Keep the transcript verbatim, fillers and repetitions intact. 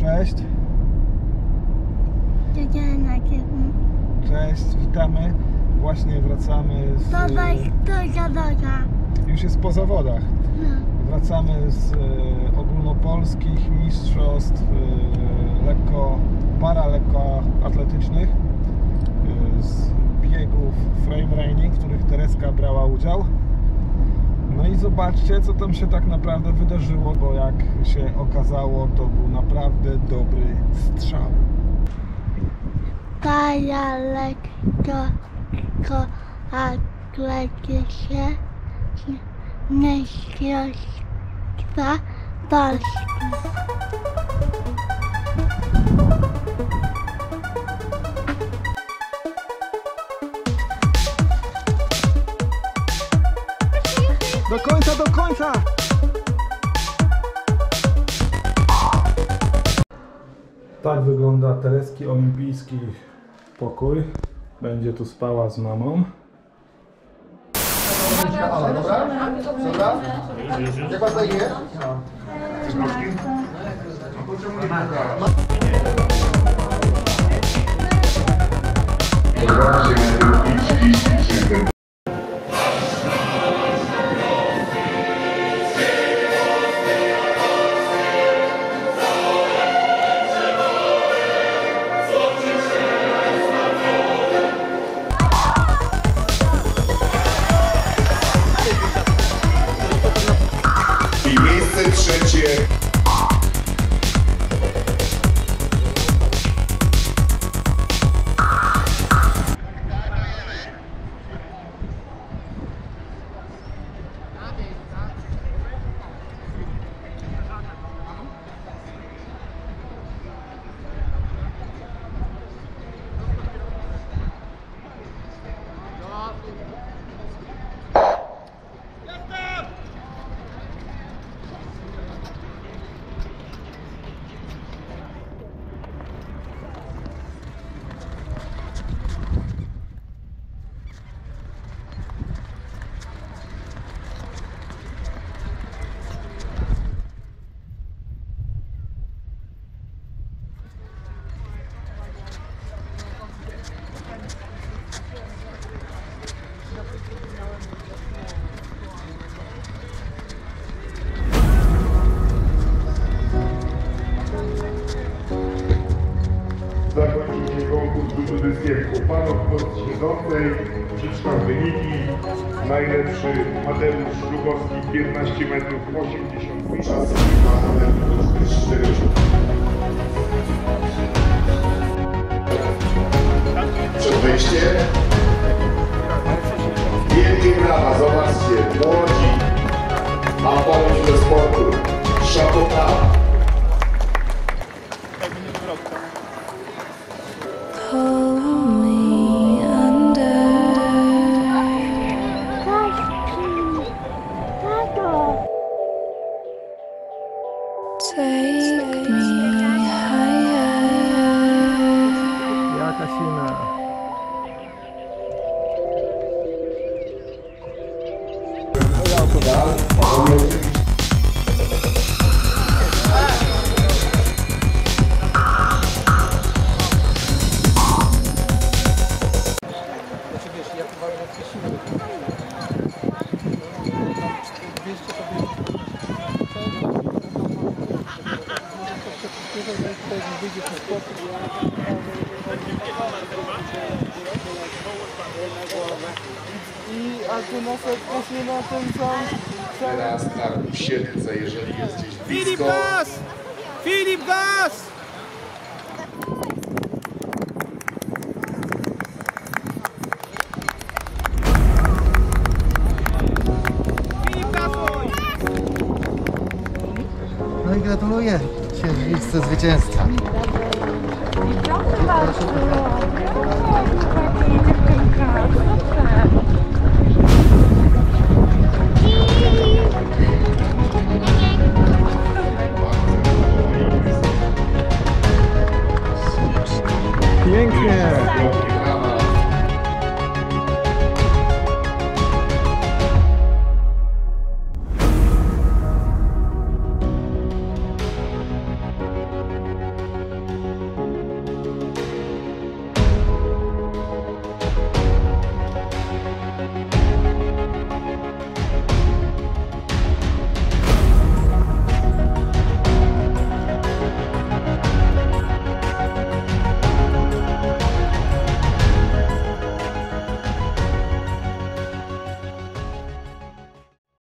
Cześć. Cześć, witamy. Właśnie wracamy z... Już jest po zawodach. Wracamy z ogólnopolskich mistrzostw lekko, paralekkoatletycznych z biegów Frame Running, w których Tereska brała udział. No i zobaczcie, co tam się tak naprawdę wydarzyło, bo jak się okazało, to był naprawdę dobry strzał. Paralekkoatletyczne mistrzostwa Polski. Do końca, do końca! Tak wygląda Tereski olimpijski pokój. Będzie tu spała z mamą. Dobra? Dobra? Jak was zajmie? Chcesz nóżki? Pociągnij. Zakończył się konkurs dwudziestu panów podsiedzącej. Przeczytam wyniki. Najlepszy Mateusz Szlugowski piętnaście metrów osiemdziesiąt. Czas przed wyjściem. Wielkie brawa, zobaczcie, młodzi. A powrót do sportu. Szatota. Teraz na siedemce, jeżeli jest gdzieś blisko. Filip Bas! Filip Bas! Filip Basuj! No i gratuluję księżniczce zwycięstwa. Proszę bardzo. Super. Thank you.